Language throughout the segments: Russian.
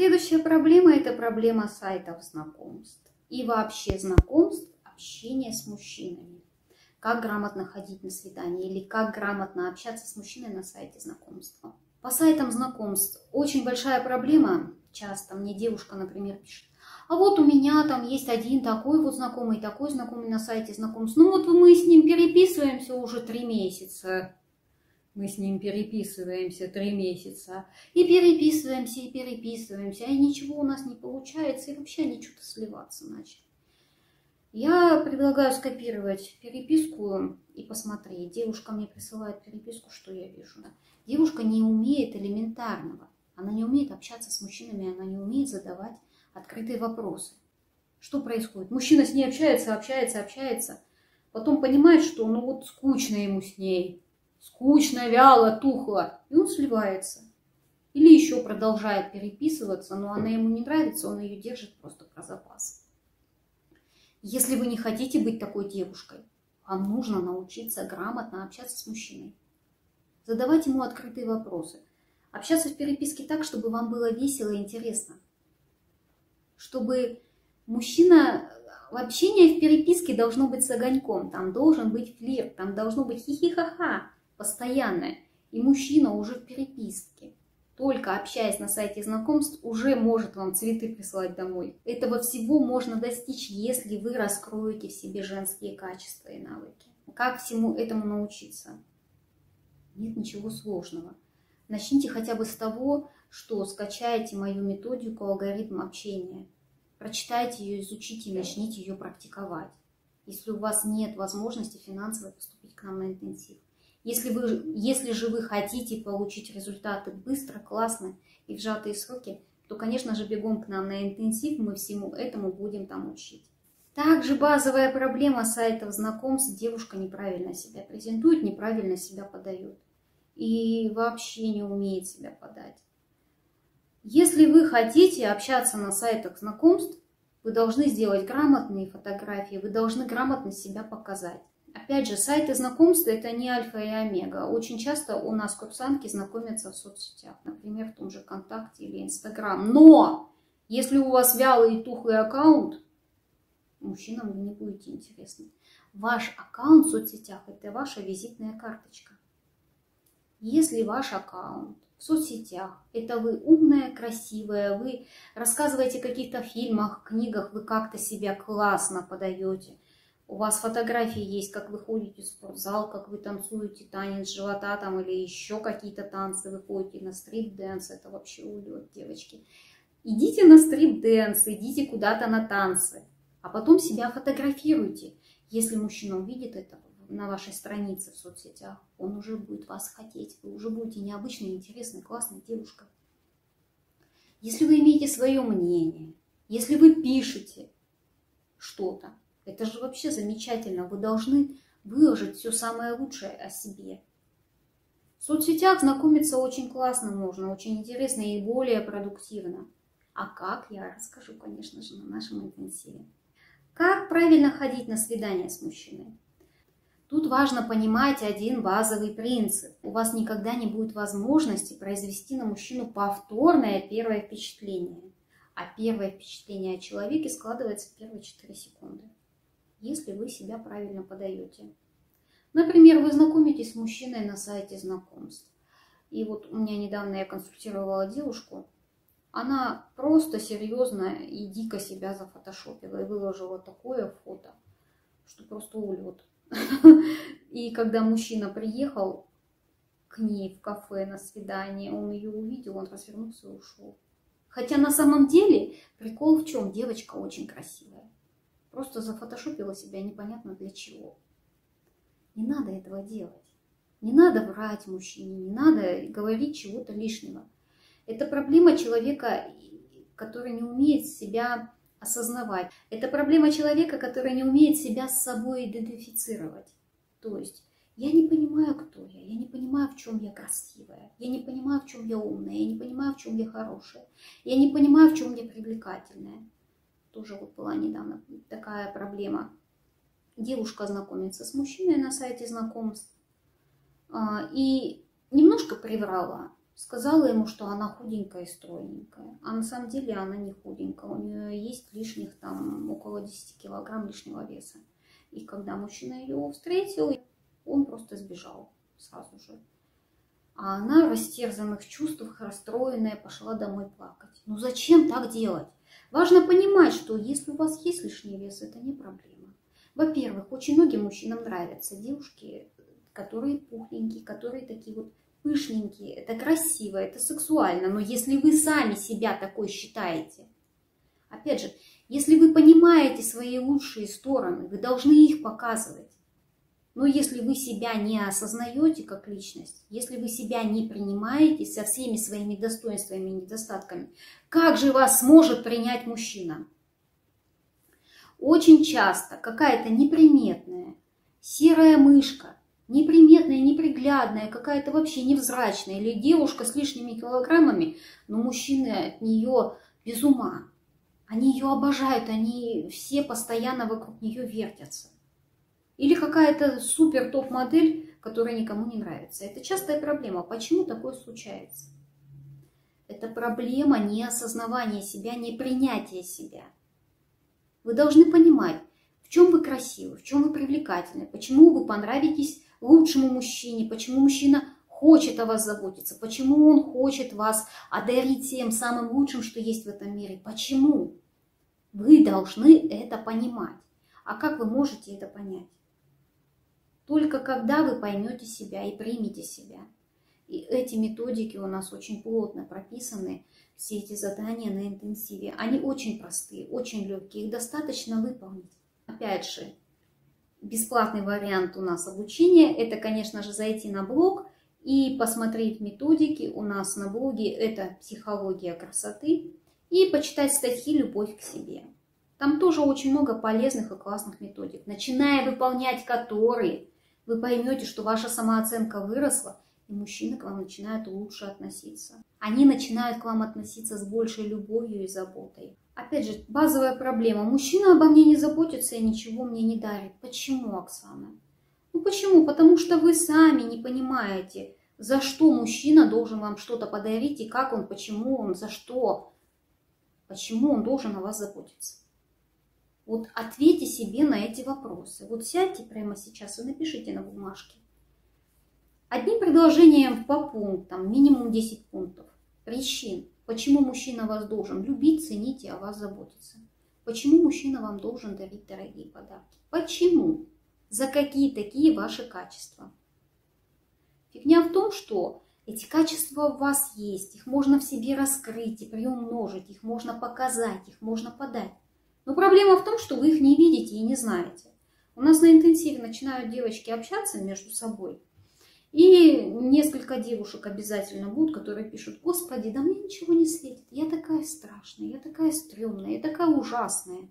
Следующая проблема – это проблема сайтов знакомств и вообще знакомств, общения с мужчинами. Как грамотно ходить на свидание или как грамотно общаться с мужчиной на сайте знакомства. По сайтам знакомств очень большая проблема. Часто мне девушка, например, пишет: а вот у меня там есть один такой вот знакомый, такой знакомый на сайте знакомств. Ну вот мы с ним переписываемся уже 3 месяца. Мы с ним переписываемся 3 месяца. И переписываемся, и переписываемся. И ничего у нас не получается. И вообще они что-то сливаться начали. Я предлагаю скопировать переписку и посмотреть. Девушка мне присылает переписку, что я вижу. Девушка не умеет элементарного. Она не умеет общаться с мужчинами, она не умеет задавать открытые вопросы. Что происходит? Мужчина с ней общается, общается, общается. Потом понимает, что ну вот скучно ему с ней. Скучно, вяло, тухло. И он сливается. Или еще продолжает переписываться, но она ему не нравится, он ее держит просто про запас. Если вы не хотите быть такой девушкой, вам нужно научиться грамотно общаться с мужчиной. Задавать ему открытые вопросы. Общаться в переписке так, чтобы вам было весело и интересно. Чтобы мужчина... Общение в переписке должно быть с огоньком. Там должен быть флирт, там должно быть хихихаха постоянное. И мужчина уже в переписке, только общаясь на сайте знакомств, уже может вам цветы присылать домой. Этого всего можно достичь, если вы раскроете в себе женские качества и навыки. Как всему этому научиться? Нет ничего сложного. Начните хотя бы с того, что скачаете мою методику алгоритм общения. Прочитайте ее, изучите и начните ее практиковать. Если у вас нет возможности финансово поступить к нам на интенсив. Если же вы хотите получить результаты быстро, классно и в сжатые сроки, то, конечно же, бегом к нам на интенсив, мы всему этому будем там учить. Также базовая проблема сайтов знакомств. Девушка неправильно себя презентует, неправильно себя подает. И вообще не умеет себя подать. Если вы хотите общаться на сайтах знакомств, вы должны сделать грамотные фотографии, вы должны грамотно себя показать. Опять же, сайты знакомств – это не альфа и омега. Очень часто у нас курсантки знакомятся в соцсетях, например, в том же ВКонтакте или Инстаграм. Но если у вас вялый и тухлый аккаунт, мужчинам вы не будете интересны. Ваш аккаунт в соцсетях – это ваша визитная карточка. Если ваш аккаунт в соцсетях, это вы умная, красивая, вы рассказываете о каких-то фильмах, книгах, вы как-то себя классно подаете. У вас фотографии есть, как вы ходите в спортзал, как вы танцуете танец живота там или еще какие-то танцы, вы ходите на стрип-дэнс, это вообще улет, девочки. Идите на стрип-дэнс, идите куда-то на танцы, а потом себя фотографируйте. Если мужчина увидит это на вашей странице в соцсетях, он уже будет вас хотеть, вы уже будете необычной, интересной, классной девушкой. Если вы имеете свое мнение, если вы пишете что-то, это же вообще замечательно, вы должны выложить все самое лучшее о себе. В соцсетях знакомиться очень классно можно, очень интересно и более продуктивно. А как, я расскажу, конечно же, на нашем интенсиве. Как правильно ходить на свидание с мужчиной? Тут важно понимать один базовый принцип. У вас никогда не будет возможности произвести на мужчину повторное первое впечатление. А первое впечатление о человеке складывается в первые 4 секунды, если вы себя правильно подаете. Например, вы знакомитесь с мужчиной на сайте знакомств. И вот у меня недавно я консультировала девушку. Она просто серьезно и дико себя зафотошопила и выложила такое фото, что просто улет. И когда мужчина приехал к ней в кафе на свидание, он ее увидел, он развернулся и ушел. Хотя на самом деле прикол в чем? Девочка очень красивая. Просто зафотошопила себя непонятно для чего. Не надо этого делать. Не надо врать мужчине, не надо говорить чего-то лишнего. Это проблема человека, который не умеет себя осознавать. Это проблема человека, который не умеет себя с собой идентифицировать. То есть я не понимаю, кто я не понимаю, в чем я красивая, я не понимаю, в чем я умная, я не понимаю, в чем я хорошая, я не понимаю, в чем я привлекательная. Тоже вот была недавно такая проблема. Девушка знакомится с мужчиной на сайте знакомств и немножко приврала Сказала ему, что она худенькая и стройненькая. А на самом деле она не худенькая. У нее есть лишних там около 10 килограмм лишнего веса. И когда мужчина ее встретил, он просто сбежал сразу же. А она в растерзанных чувствах, расстроенная, пошла домой плакать. Ну зачем так делать? Важно понимать, что если у вас есть лишний вес, это не проблема. Во-первых, очень многим мужчинам нравятся девушки, которые пухленькие, которые такие вот пышненькие. Это красиво, это сексуально. Но если вы сами себя такой считаете, опять же, если вы понимаете свои лучшие стороны, вы должны их показывать. Но если вы себя не осознаете как личность, если вы себя не принимаете со всеми своими достоинствами и недостатками, как же вас сможет принять мужчина? Очень часто какая-то неприметная, серая мышка, неприметная, неприглядная, какая-то вообще невзрачная, или девушка с лишними килограммами, но мужчины от нее без ума. Они ее обожают, они все постоянно вокруг нее вертятся. Или какая-то супер топ-модель, которая никому не нравится. Это частая проблема. Почему такое случается? Это проблема неосознавания себя, непринятия себя. Вы должны понимать, в чем вы красивы, в чем вы привлекательны, почему вы понравитесь лучшему мужчине, почему мужчина хочет о вас заботиться, почему он хочет вас одарить тем самым лучшим, что есть в этом мире. Почему? Вы должны это понимать. А как вы можете это понять? Только когда вы поймете себя и примете себя. И эти методики у нас очень плотно прописаны, все эти задания на интенсиве. Они очень простые, очень легкие, их достаточно выполнить. Опять же, бесплатный вариант у нас обучения, это, конечно же, зайти на блог и посмотреть методики у нас на блоге, это «Психология красоты», и почитать статьи «Любовь к себе». Там тоже очень много полезных и классных методик, начиная выполнять которые, вы поймете, что ваша самооценка выросла, и мужчины к вам начинают лучше относиться. Они начинают к вам относиться с большей любовью и заботой. Опять же, базовая проблема. Мужчина обо мне не заботится и ничего мне не дарит. Почему, Оксана? Ну почему? Потому что вы сами не понимаете, за что мужчина должен вам что-то подарить, и как он, почему он, за что, почему он должен о вас заботиться. Вот ответьте себе на эти вопросы. Вот сядьте прямо сейчас и напишите на бумажке. Одним предложением по пунктам, минимум 10 пунктов. Причин, почему мужчина вас должен любить, ценить и о вас заботиться. Почему мужчина вам должен дарить дорогие подарки. Почему? За какие такие ваши качества? Фигня в том, что эти качества у вас есть. Их можно в себе раскрыть и приумножить. Их можно показать, их можно подать. Но проблема в том, что вы их не видите и не знаете. У нас на интенсиве начинают девочки общаться между собой. И несколько девушек обязательно будут, которые пишут: «Господи, да мне ничего не светит. Я такая страшная, я такая стрёмная, я такая ужасная».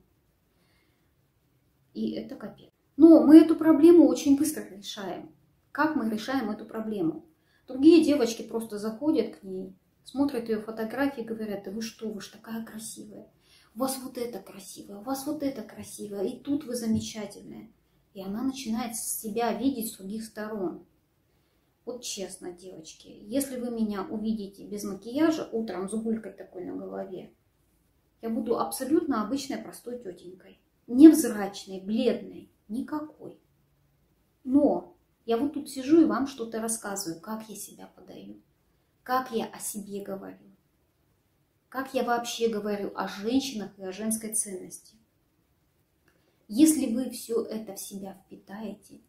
И это капец. Но мы эту проблему очень быстро решаем. Как мы решаем эту проблему? Другие девочки просто заходят к ней, смотрят ее фотографии и говорят: «Да вы что, вы ж такая красивая. У вас вот это красивое, у вас вот это красивое, и тут вы замечательная». И она начинает себя видеть с других сторон. Вот честно, девочки, если вы меня увидите без макияжа, утром с гулькой такой на голове, я буду абсолютно обычной простой тетенькой. Невзрачной, бледной, никакой. Но я вот тут сижу и вам что-то рассказываю, как я себя подаю, как я о себе говорю. Как я вообще говорю о женщинах и о женской ценности. Если вы все это в себя впитаете,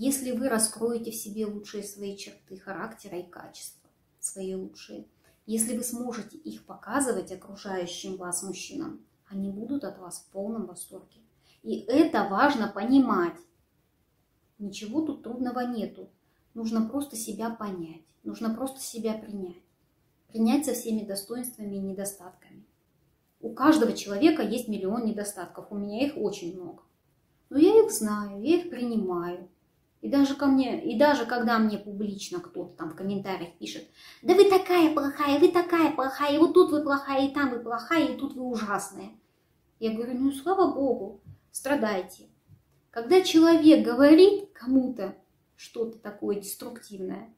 если вы раскроете в себе лучшие свои черты характера и качества, свои лучшие, если вы сможете их показывать окружающим вас мужчинам, они будут от вас в полном восторге. И это важно понимать. Ничего тут трудного нету. Нужно просто себя понять, нужно просто себя принять. Принять со всеми достоинствами и недостатками. У каждого человека есть миллион недостатков, у меня их очень много. Но я их знаю, я их принимаю. И даже когда мне публично кто-то там в комментариях пишет: «Да вы такая плохая, и вот тут вы плохая, и там вы плохая, и тут вы ужасная». Я говорю: ну слава Богу, страдайте. Когда человек говорит кому-то что-то такое деструктивное,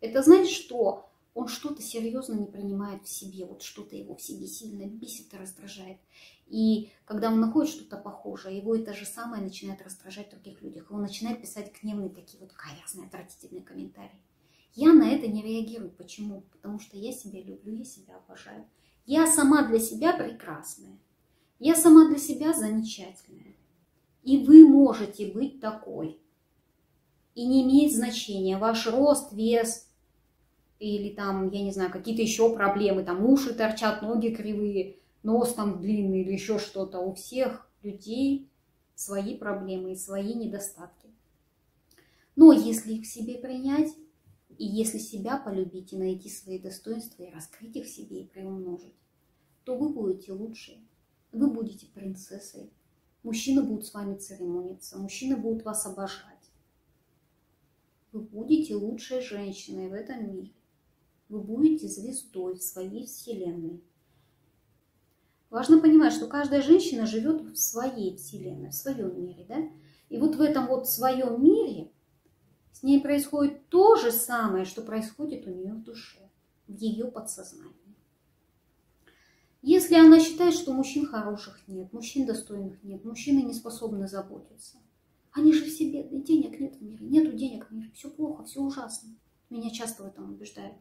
это значит, что он что-то серьезно не принимает в себе, вот что-то его в себе сильно бесит и раздражает. И когда он находит что-то похожее, его это же самое начинает раздражать в других людях. И он начинает писать гневные, такие вот грязные, отвратительные комментарии. Я на это не реагирую. Почему? Потому что я себя люблю, я себя обожаю. Я сама для себя прекрасная. Я сама для себя замечательная. И вы можете быть такой. И не имеет значения ваш рост, вес, или там, я не знаю, какие-то еще проблемы, там уши торчат, ноги кривые, нос там длинный или еще что-то. У всех людей свои проблемы и свои недостатки. Но если их в себе принять, и если себя полюбить и найти свои достоинства, и раскрыть их в себе и приумножить, то вы будете лучше, вы будете принцессой. Мужчины будут с вами церемониться, мужчины будут вас обожать. Вы будете лучшей женщиной в этом мире. Вы будете звездой в своей вселенной. Важно понимать, что каждая женщина живет в своей вселенной, в своем мире, да? И вот в этом вот своем мире с ней происходит то же самое, что происходит у нее в душе, в ее подсознании. Если она считает, что мужчин хороших нет, мужчин достойных нет, мужчины не способны заботиться, они же все бедные, денег нет в мире, нету денег в мире, все плохо, все ужасно. Меня часто в этом убеждают.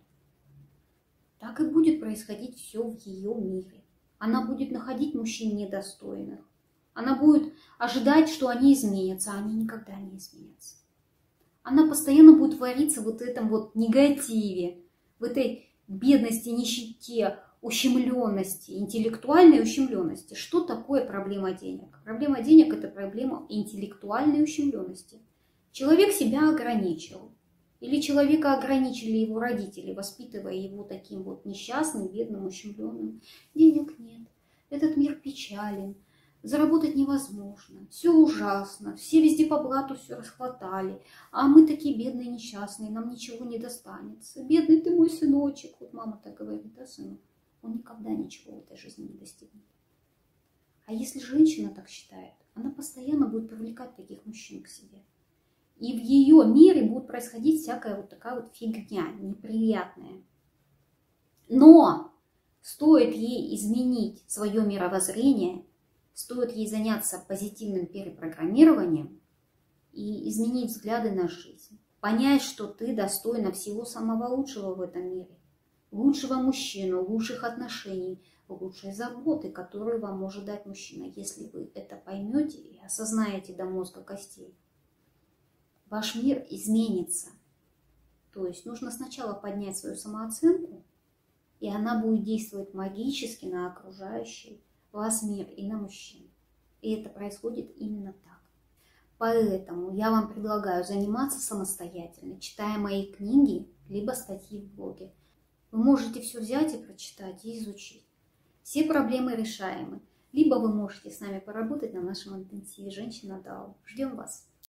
Так и будет происходить все в ее мире. Она будет находить мужчин недостойных. Она будет ожидать, что они изменятся, а они никогда не изменятся. Она постоянно будет вариться в вот этом вот негативе, в этой бедности, нищете, ущемленности, интеллектуальной ущемленности. Что такое проблема денег? Проблема денег – это проблема интеллектуальной ущемленности. Человек себя ограничил. Или человека ограничили его родители, воспитывая его таким вот несчастным, бедным, ущемленным. Денег нет, этот мир печален, заработать невозможно, все ужасно, все везде по блату все расхватали, а мы такие бедные, несчастные, нам ничего не достанется. Бедный ты мой сыночек, вот мама так говорит, да, сынок? Он никогда ничего в этой жизни не достигнет. А если женщина так считает, она постоянно будет привлекать таких мужчин к себе. И в ее мире будет происходить всякая вот такая вот фигня, неприятная. Но стоит ей изменить свое мировоззрение, стоит ей заняться позитивным перепрограммированием и изменить взгляды на жизнь, понять, что ты достойна всего самого лучшего в этом мире. Лучшего мужчину, лучших отношений, лучшей заботы, которую вам может дать мужчина, если вы это поймете и осознаете до мозга костей. Ваш мир изменится. То есть нужно сначала поднять свою самооценку, и она будет действовать магически на окружающий вас мир и на мужчин. И это происходит именно так. Поэтому я вам предлагаю заниматься самостоятельно, читая мои книги, либо статьи в блоге. Вы можете все взять и прочитать, и изучить. Все проблемы решаемы. Либо вы можете с нами поработать на нашем интенсиве «Женщина ДАО». Ждем вас!